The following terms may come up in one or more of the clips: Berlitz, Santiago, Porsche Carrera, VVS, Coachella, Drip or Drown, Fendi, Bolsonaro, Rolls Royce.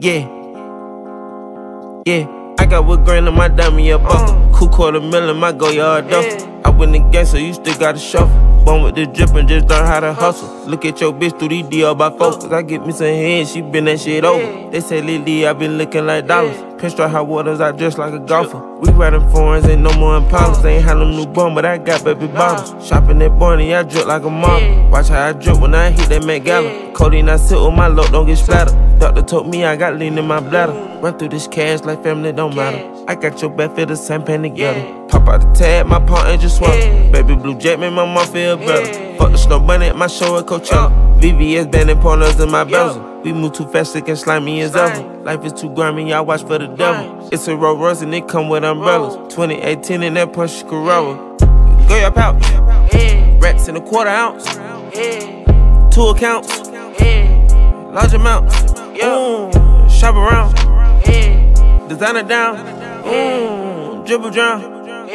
Yeah. I got wood grain in my dummy up Cool $250,000, my go yard duff. I win the game, so you still gotta shuffle. Born with the drip and just learn how to hustle. Look at your bitch through these DL by focus. I get me some hands, she been that shit over. They say lately I been looking like dollars. Pinstripe hot waters, I dress like a golfer. We riding foreigns, ain't no more Impalas. Ain't had them new bum, but I got baby bottles. Shopping at Barney, I drip like a mama. Watch how I drip when I hit that Met Gala. Codeine, I sit with my load, don't get splattered. Doctor told me I got lean in my bladder. Run through this cash like family don't matter. I got your back for the same pain together. Pop out the tag, my partner just swallow. Baby blue jet make my mom feel better. Fuck the snow bunny at my show at Coachella. VVS banding pornos in my bezel. We move too fast, sick and slimy as ever. Life is too grimy, y'all watch for the devil. It's a Rolls Royce and it come with umbrellas. 2018 and that Porsche Carrera. Go your pouch. Rats in a $1/4 ounce. 2 accounts. Large amounts. Shop around. Designer down. Drip or drown.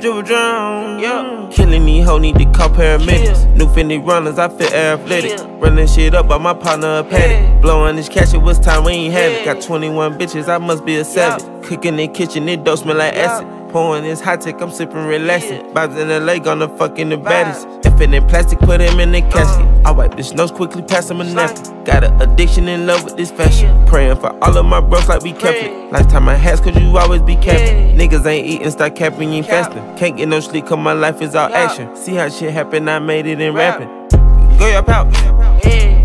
Drip or drown. Killing these hoes, need to call paramedics. New Fendi runners, I fit athletic. Running shit up by my partner a paddock. Blowing this cash, it was time we ain't had it. Got 21 bitches, I must be a savage. Cooking in the kitchen, it don't smell like acid. Pouring this hot tech, I'm sipping relaxing. Bob's in the lake, gonna fucking the baddest. If it ain't plastic, put him in the casket. I wipe this nose quickly, pass him a napkin. Got an addiction, in love with this fashion. Praying for all of my bros like we kept it. Lifetime I has, cause you always be capping. Niggas ain't eating, start capping, ain't fasting. Can't get no sleep, cause my life is all action. See how shit happen, I made it in rapping. Go your pouch.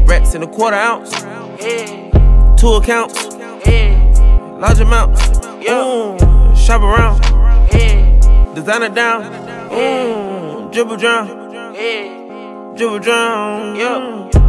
Rats in a $1/4 ounce. 2 accounts. Large amounts. Shop around. Designer down. Drip or drown. Drip or drown.